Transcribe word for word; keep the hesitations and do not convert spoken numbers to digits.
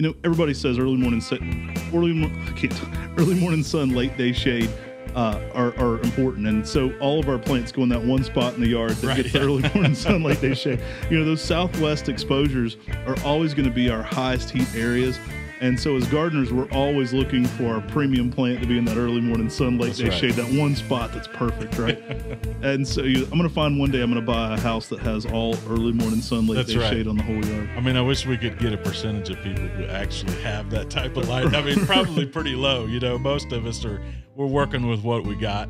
you know, everybody says early morning sun, early, mo I can't talk, early morning sun, late day shade uh, are, are important. And so all of our plants go in that one spot in the yard that right, gets yeah. the early morning sun, late day shade. You know, those southwest exposures are always going to be our highest heat areas. And so as gardeners, we're always looking for our premium plant to be in that early morning sun, late day shade, that one spot that's perfect, right? And so you, I'm going to find one day I'm going to buy a house that has all early morning sun, late day shade on the whole yard. I mean, I wish we could get a percentage of people who actually have that type of light. I mean, probably pretty low. You know, most of us are, we're working with what we got.